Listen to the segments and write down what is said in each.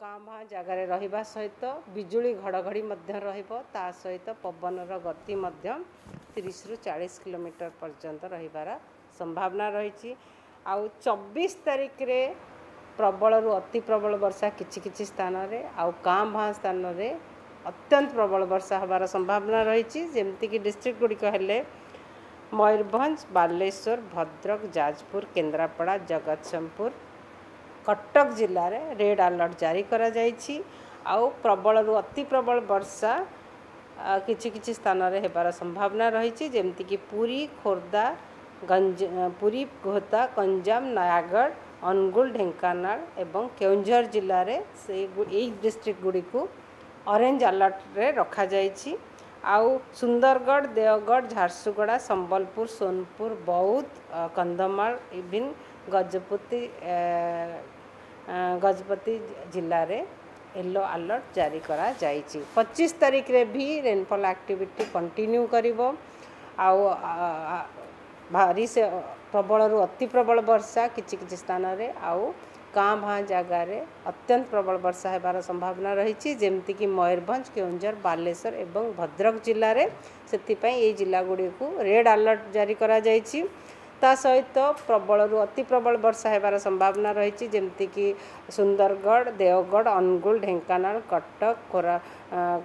काँ भाँ जगार रहा सहित बिजुली घड़घड़ी रहा सहित पवन गति 30 ରୁ 40 किलोमीटर पर्यंत रहिबार संभावना रही। आउ 24 तारीख रे प्रबल रु अति प्रबल वर्षा किछि किछि स्थान रे आउ काँ भाँ स्थान रे अत्यंत प्रबल वर्षा हबार संभावना रही। जेमती कि डिस्ट्रिक्ट गुड़िक हेले मयूरभंज, बालेश्वर, भद्रक, जाजपुर, केन्द्रापड़ा, जगतसिंहपुर, कटक जिले में रेड अलर्ट जारी करा जायछि। आउ प्रबल रु अति प्रबल वर्षा किछि किछि स्थान रे हेबार संभावना रही। जेमती कि पुरी, खोर्धा, पुरी, खोर्धा, गंजाम, नयागढ़, अनुगुल, ढेंकानाल एवं केउंझर जिले में से डिस्ट्रिक्ट गुड़ी को ऑरेंज अलर्ट रे रखा जायछि। आउ सुंदरगढ़, देवगढ़, झारसुगुड़ा, संबलपुर, सोनपुर, बौद्ध, कंधमाल इवन गजपति जिले में येलो अलर्ट जारी करा जायछि। 25 तारीख रे भी रेनफॉल एक्टिविटी कंटिन्यू करिवो। आउ भारी से प्रबल रु अति प्रबल वर्षा किछि किछि स्थान रे आउ काँ भाँ जगार अत्यंत प्रबल वर्षा होबार संभावना रही। जेमती कि मयूरभंज, केउंझर, बालेश्वर एवं भद्रक जिले में से जिला गुड़ी को रेड अलर्ट जारी करा जायछि। ता सहित प्रबल रु अति प्रबल वर्षा होबार संभावना रही। जेमती कि सुंदरगढ़, देवगढ़, अनुगुल, ढेंकानाल, कटक,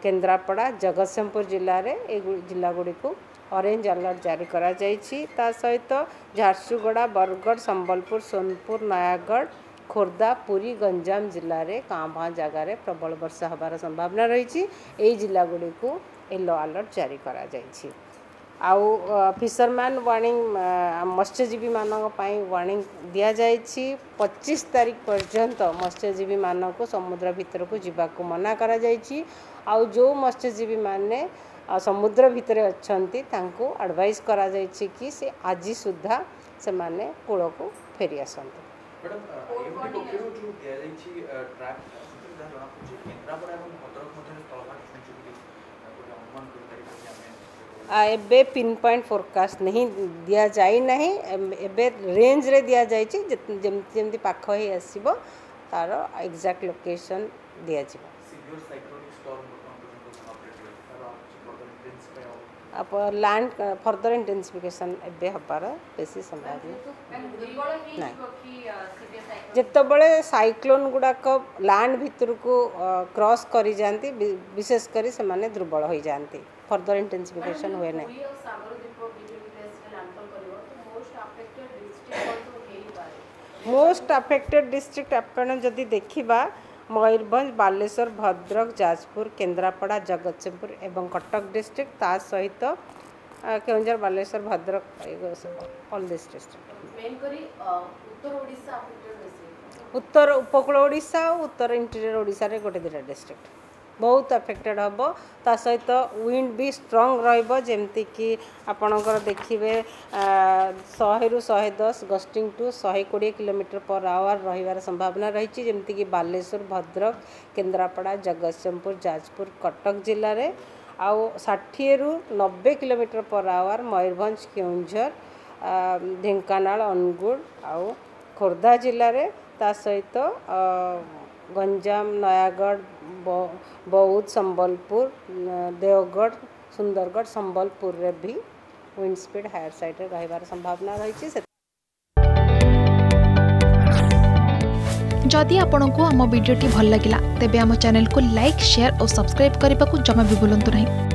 केन्द्रापड़ा, जगतसिंहपुर जिले में जिला गुड़ी को ऑरेंज अलर्ट जारी करा जायछि। ता सहित झारसुगुड़ा, बरगढ़, संबलपुर, सोनपुर, नयागढ़, खोर्धा, पुरी, गंजाम जिले में काँ भाँ जगार प्रबल वर्षा होबार संभावना रही। जिला गुड़ी को येलो अलर्ट जारी करा जायछि। आउ फिशरमैन वार्निंग मत्स्यजीवी मानक पाई वार्निंग दिया जायछि। 25 तारीख पर्यंत मत्स्यजीवी मानक समुद्र भीतर को जीवाकु मना करा जायछि। आउ जो मत्स्यजीवी माने समुद्र भीतर अछंती तांको एडवाइस करा जायछि कि से आज सुधा से माने कूल को फेरी आसंती। एबे पिन पॉइंट फोरकास्ट नहीं दिया जाए नहीं, एबे रेंज रे दिया जाए जमती पाख ही आसब तार एग्जैक्ट लोकेशन दिया जाए। अब लैंड फर्दर इंटेंसिफिकेशन एबे हबार बेसी संभावना जिते साइक्लोन गुड़ाक लैंड भितर को क्रॉस करी जाती विशेषकर से माने दुर्बल हो जाती फर्दर इंटेंसिफिकेशन हुए ना। मोस्ट अफेक्टेड डिस्ट्रिक्ट अपन जदि देखा मयूरभंज, बालेश्वर, भद्रक, जाजपुर, केन्द्रापड़ा, जगतसिंहपुर एवं कटक डिस्ट्रिक्ट ता सहित Keonjhar, Baleswar, Bhadrak all this district. उत्तर उपकूल ओडिशा और उत्तर इंटीरियर ओडिशा रे गोटे दुटा डिस्ट्रिक्ट बहुत अफेक्टेड हम। ता सहित विंड भी स्ट्रंग रमती कि आपणकर देखिए 100 ରୁ 110 gusting to 120 kilometre per hour रहिबार संभावना रही। जमती कि बालेश्वर, भद्रक, केन्द्रापड़ा, जगतसिंहपुर, जाजपुर, कटक जिले में आउ 60 ରୁ 90 kilometre per hour Mayurbhanj, Keonjhar, Dhenkanal, Angul आउ खोर्धा जिले में ता सहित गंजाम, नयागढ़, बौद्ध, संबलपुर, देवगढ़, सुंदरगढ़, संबलपुर रे भी विंड स्पीड हायर साइड रे रहिबार संभावना रही। जदि आपण को आम वीडियो भल लगा तेब आम चैनल को लाइक, शेयर और सब्सक्राइब करने को जमा भी बुलां नहीं।